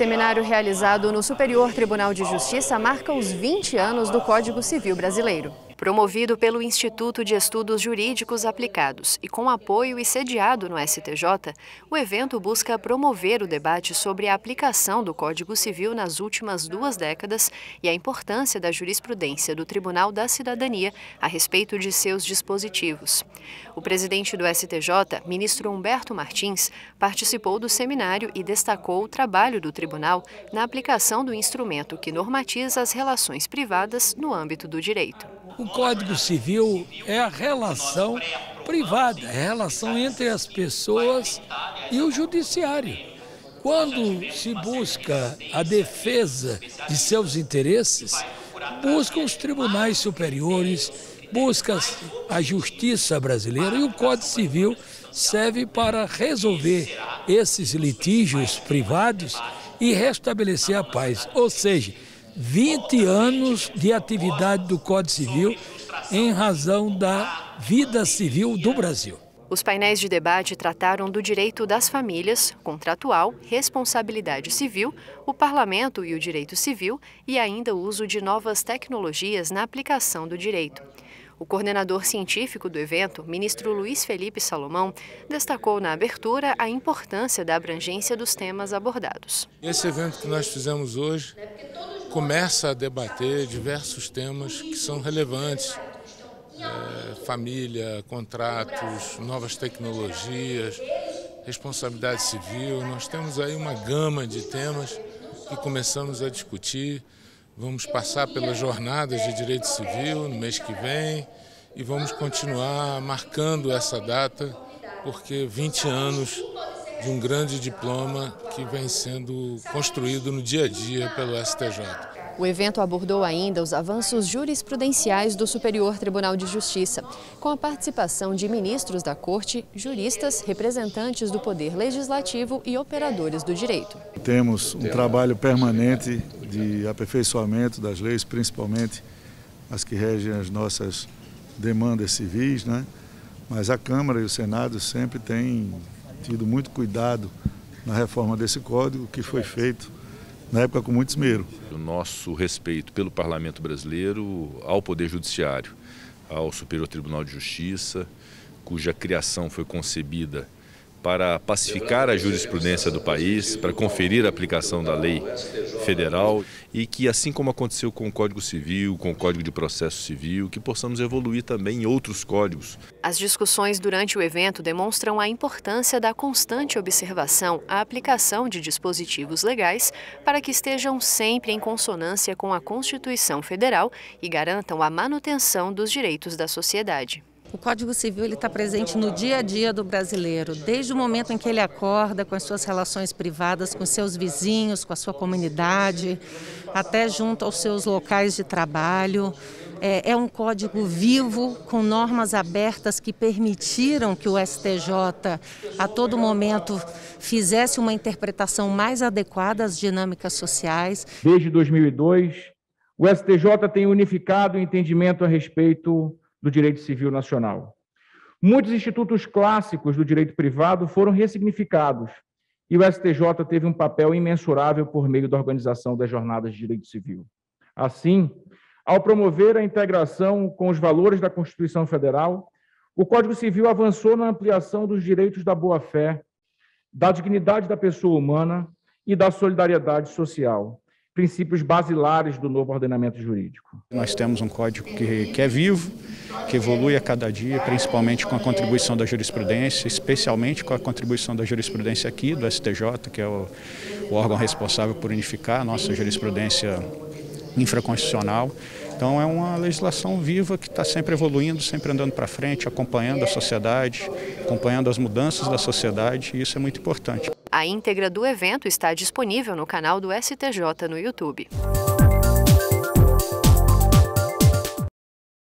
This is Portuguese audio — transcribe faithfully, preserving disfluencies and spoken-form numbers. Seminário realizado no Superior Tribunal de Justiça marca os vinte anos do Código Civil Brasileiro. Promovido pelo Instituto de Estudos Jurídicos Aplicados e com apoio e sediado no S T J, o evento busca promover o debate sobre a aplicação do Código Civil nas últimas duas décadas e a importância da jurisprudência do Tribunal da Cidadania a respeito de seus dispositivos. O presidente do S T J, ministro Humberto Martins, participou do seminário e destacou o trabalho do tribunal na aplicação do instrumento que normatiza as relações privadas no âmbito do direito. O Código Civil é a relação privada, é a relação entre as pessoas e o judiciário. Quando se busca a defesa de seus interesses, busca os tribunais superiores, busca a justiça brasileira, e o Código Civil serve para resolver esses litígios privados e restabelecer a paz, ou seja, vinte anos de atividade do Código Civil em razão da vida civil do Brasil. Os painéis de debate trataram do direito das famílias, contratual, responsabilidade civil, o parlamento e o direito civil e ainda o uso de novas tecnologias na aplicação do direito. O coordenador científico do evento, ministro Luiz Felipe Salomão, destacou na abertura a importância da abrangência dos temas abordados. Esse evento que nós fizemos hoje começa a debater diversos temas que são relevantes. É, família, contratos, novas tecnologias, responsabilidade civil. Nós temos aí uma gama de temas que começamos a discutir. Vamos passar pelas jornadas de direito civil no mês que vem e vamos continuar marcando essa data, porque vinte anos de um grande diploma que vem sendo construído no dia a dia pelo S T J. O evento abordou ainda os avanços jurisprudenciais do Superior Tribunal de Justiça, com a participação de ministros da Corte, juristas, representantes do Poder Legislativo e operadores do direito. Temos um trabalho permanente de aperfeiçoamento das leis, principalmente as que regem as nossas demandas civis, né? Mas a Câmara e o Senado sempre têm tido muito cuidado na reforma desse código, que foi feito na época com muito esmero. O nosso respeito pelo Parlamento Brasileiro, ao Poder Judiciário, ao Superior Tribunal de Justiça, cuja criação foi concebida para pacificar a jurisprudência do país, para conferir a aplicação da lei federal e que, assim como aconteceu com o Código Civil, com o Código de Processo Civil, que possamos evoluir também em outros códigos. As discussões durante o evento demonstram a importância da constante observação à aplicação de dispositivos legais para que estejam sempre em consonância com a Constituição Federal e garantam a manutenção dos direitos da sociedade. O Código Civil ele está presente no dia a dia do brasileiro, desde o momento em que ele acorda, com as suas relações privadas, com seus vizinhos, com a sua comunidade, até junto aos seus locais de trabalho. É um código vivo, com normas abertas que permitiram que o S T J, a todo momento, fizesse uma interpretação mais adequada às dinâmicas sociais. Desde dois mil e dois, o S T J tem unificado o entendimento a respeito do direito civil nacional. Muitos institutos clássicos do direito privado foram ressignificados e o S T J teve um papel imensurável por meio da organização das jornadas de direito civil. Assim, ao promover a integração com os valores da Constituição Federal, o Código Civil avançou na ampliação dos direitos da boa-fé, da dignidade da pessoa humana e da solidariedade social, princípios basilares do novo ordenamento jurídico. Nós temos um código que, que é vivo, que evolui a cada dia, principalmente com a contribuição da jurisprudência, especialmente com a contribuição da jurisprudência aqui, do S T J, que é o, o órgão responsável por unificar a nossa jurisprudência infraconstitucional. Então é uma legislação viva que está sempre evoluindo, sempre andando para frente, acompanhando a sociedade, acompanhando as mudanças da sociedade, e isso é muito importante. A íntegra do evento está disponível no canal do S T J no YouTube.